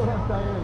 Todo está bien.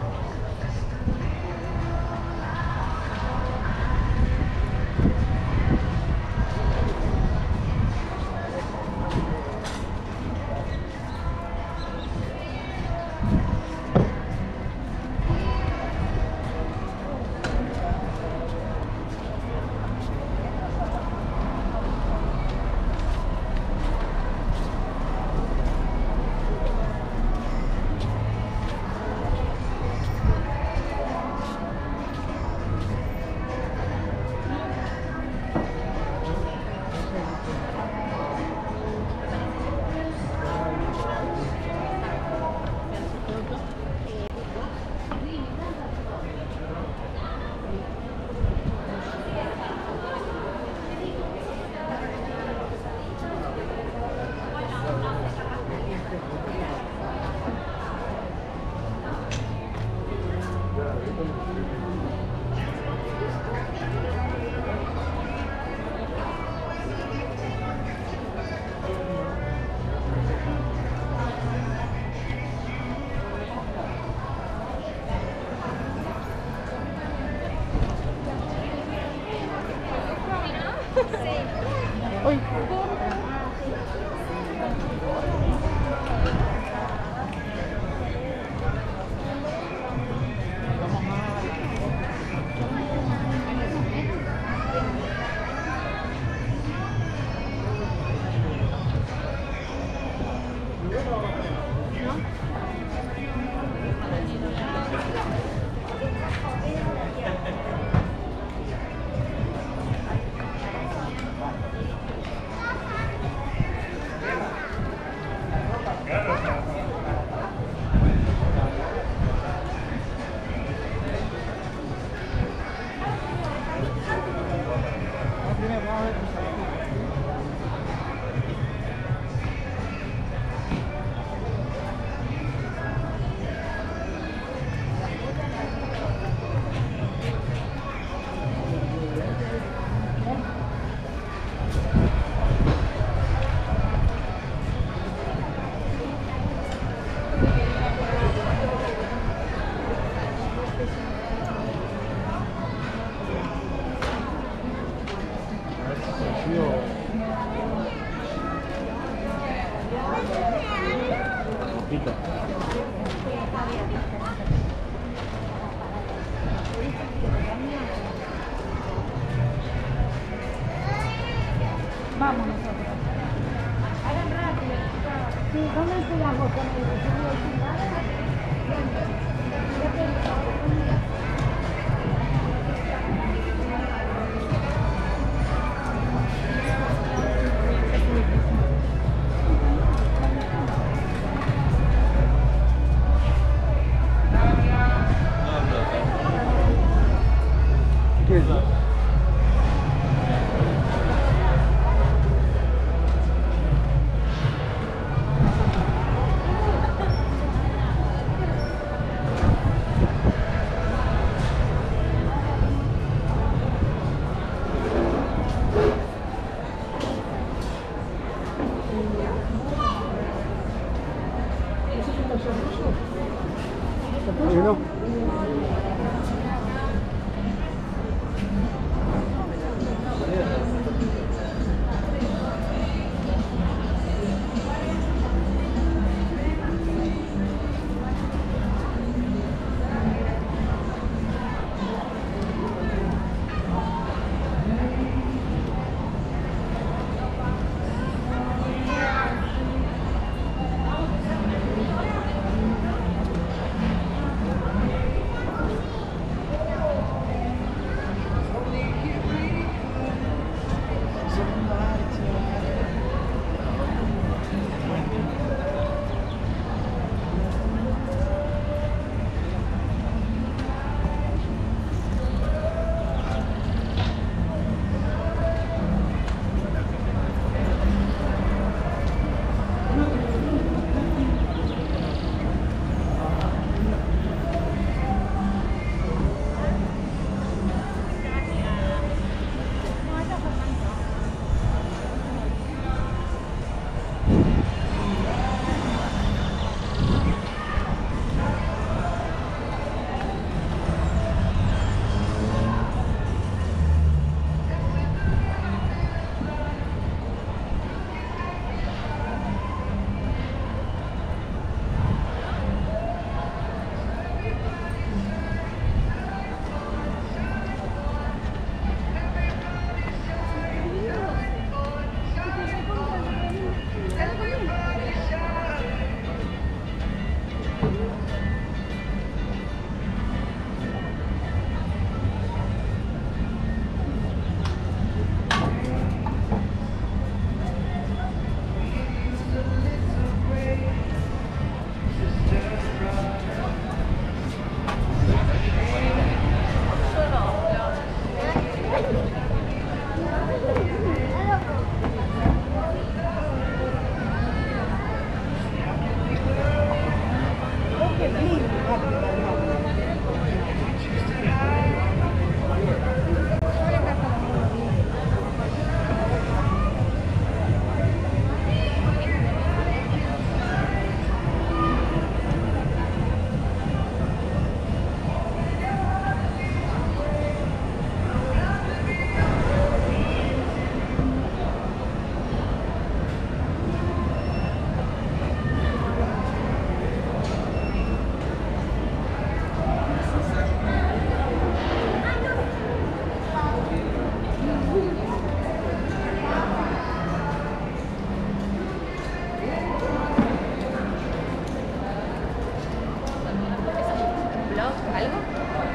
algo?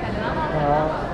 ¿Saludamos?